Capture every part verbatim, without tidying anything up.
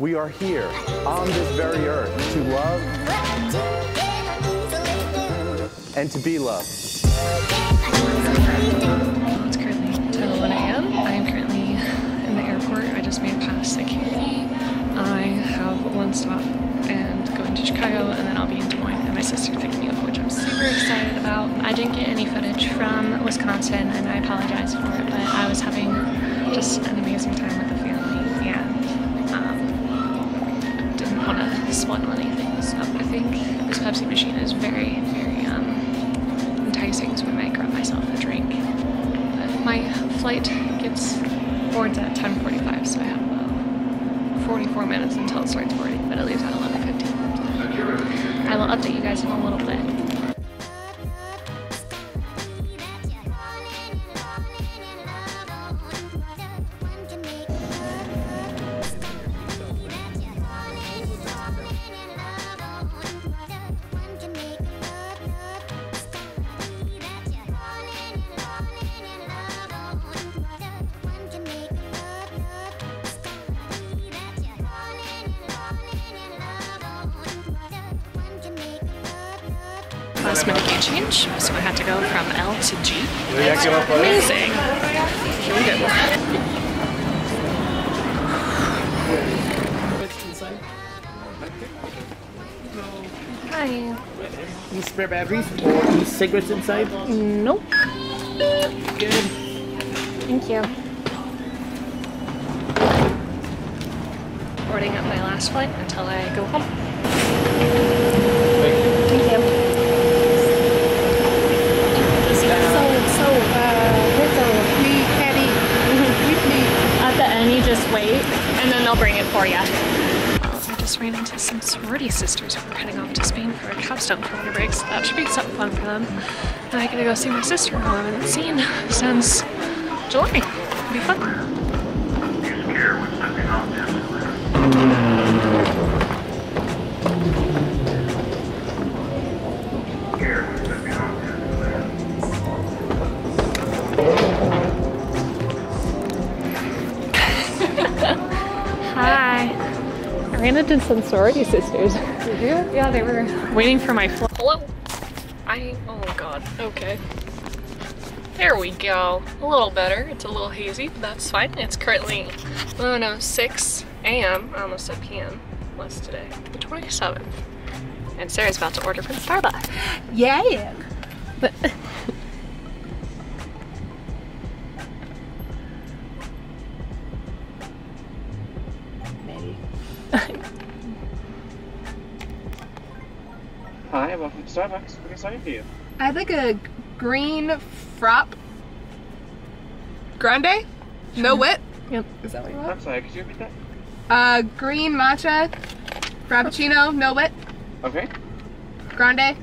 We are here on this very earth to love and to be loved. It's currently ten eleven a m I am currently in the airport. I just made it past security. I have one stop and going to Chicago, and then I'll be in Des Moines, and my sister picked me up, which I'm super excited about. I didn't get any footage from Wisconsin, and I apologize for it, but I was having just an amazing time with the family, and um, didn't want to spoil anything, so I think this Pepsi machine is very, very um, enticing, so I might grab myself a drink. But my flight gets boards at ten forty-five, so I have forty-four minutes until it starts boarding, but it leaves at eleven fifteen. I will update you guys in a little bit. Last minute game change, so I had to go from L to G. It's amazing. Here we go. Hi. Any spare batteries or any cigarettes inside? Nope. Good. Thank you. Boarding up my last flight until I go home. Wait, and then they'll bring it for you. I just ran into some sorority sisters who were heading off to Spain for a capstone for winter break, so that should be something fun for them. And I gotta go see my sister who I haven't seen since July. It'll be fun. Did some sorority sisters. Did you? Yeah, they were waiting for my flight. Hello? I, oh god, okay. There we go. A little better. It's a little hazy, but that's fine. It's currently eleven oh six a m I almost said p m. What's today? The twenty-seventh. And Sarah's about to order from Starbucks. Yeah! But hi, welcome to Starbucks. What can I sign for you? I'd like a green frap grande, no whip. Yep. Is that what you want? I'm sorry, could you repeat that? Uh, green matcha frappuccino, no whip. Okay. Grande.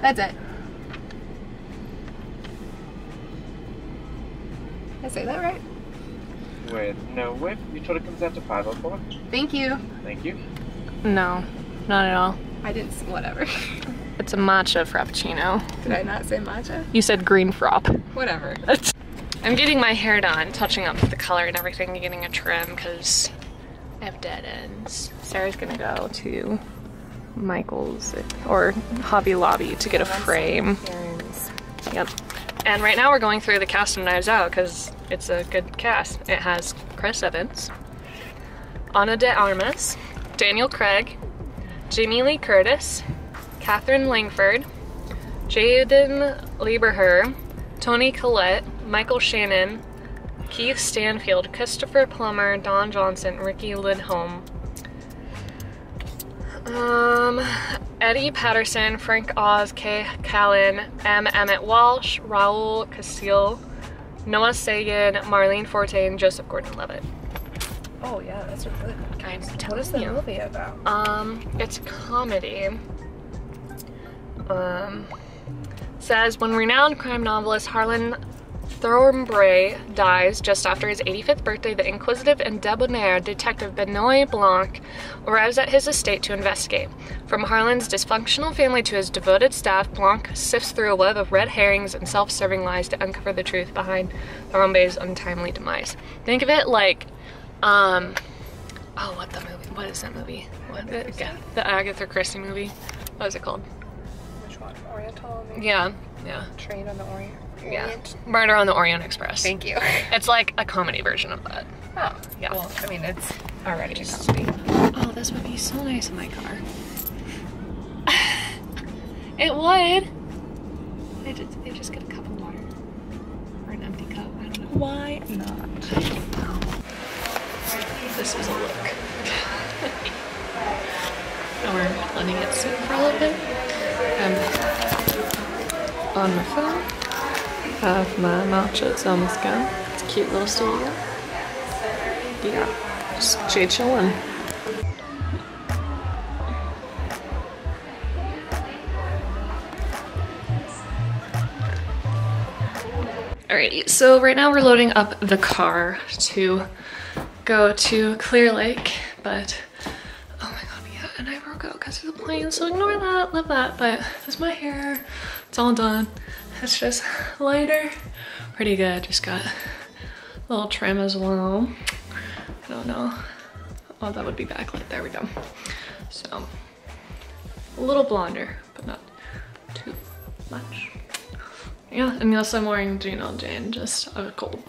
That's it. Did I say that right? With no whip, your total comes out to five oh four. Thank you. Thank you. No, not at all. I didn't see, whatever. It's a matcha frappuccino. Did I not say matcha? You said green frap. Whatever. I'm getting my hair done, touching up the color and everything, getting a trim because I have dead ends. Sarah's gonna go to Michael's or Hobby Lobby to get a frame. Yep. And right now we're going through the cast of Knives Out because it's a good cast. It has Chris Evans, Ana de Armas, Daniel Craig, Jamie Lee Curtis, Catherine Langford, Jaden Lieberherr, Tony Collette, Michael Shannon, Keith Stanfield, Christopher Plummer, Don Johnson, Ricky Lidholm, um, Eddie Patterson, Frank Oz, Kay Callan, M. Emmett Walsh, Raul Castile, Noah Sagan, Marlene Forte, and Joseph Gordon-Levitt. Oh yeah, that's a good kind of telling. What is the you. movie about? Um, it's a comedy. Um, says when renowned crime novelist Harlan Thornbray dies just after his eighty-fifth birthday, the inquisitive and debonair detective Benoît Blanc arrives at his estate to investigate. From Harlan's dysfunctional family to his devoted staff, Blanc sifts through a web of red herrings and self-serving lies to uncover the truth behind Thornbray's untimely demise. Think of it like Um, oh, what the movie what is that movie? What the, the Agatha Christie movie. What was it called? Which one? Oriental? Maybe? Yeah, yeah. Train on the Orient? Yeah. Murder on the Orient Express. Thank you. It's like a comedy version of that. Oh, yeah. Well, I mean, it's already a comedy. Oh, this would be so nice in my car. It would. I just, I just get a cup of water. Or an empty cup, I don't know. Why not? This is a look. Now we're letting it sit for a little bit. I'm on my phone. Have my matcha, it's almost gone. It's a cute little studio. Yeah, just Jay chillin'. Alrighty, so right now we're loading up the car to go to Clear Lake, but oh my god, yeah, and I broke out because of the plane, so ignore that, love that, but that's my hair, it's all done. It's just lighter, pretty good, just got a little trim as well. I don't know, oh, that would be backlit, there we go. So, a little blonder, but not too much. Yeah, unless I'm wearing Jean all Jane, just out of cold.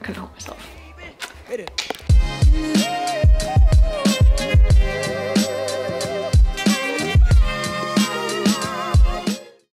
Couldn't help myself. Hit it.